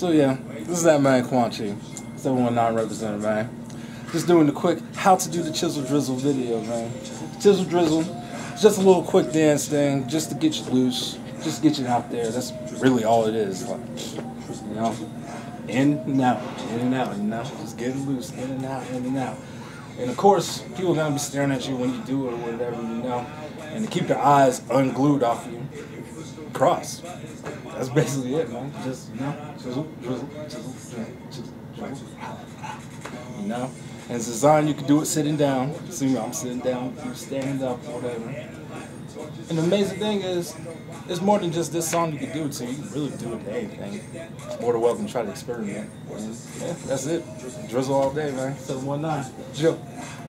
So yeah, this is that man Quan Chi, 719 representative, man. Just doing the quick how to do the Chizzle Drizzle video, man. Chizzle Drizzle, just a little quick dance thing, just to get you loose, just to get you out there. That's really all it is, like, you know, in and out, in and out, you know, just getting loose, in and out, in and out. And of course, people are gonna be staring at you when you do it or whatever, you know. And to keep their eyes unglued off you, cross. That's basically it, man. Just, you know, drizzle, drizzle, drizzle, drizzle, drizzle, you know. And it's designed, you can do it sitting down. See, I'm sitting down, you stand up, whatever. And the amazing thing is, it's more than just this song you can do it to. You can really do it to anything. More than welcome to try to experiment. And yeah, that's it. Drizzle all day, man. 719. Jill.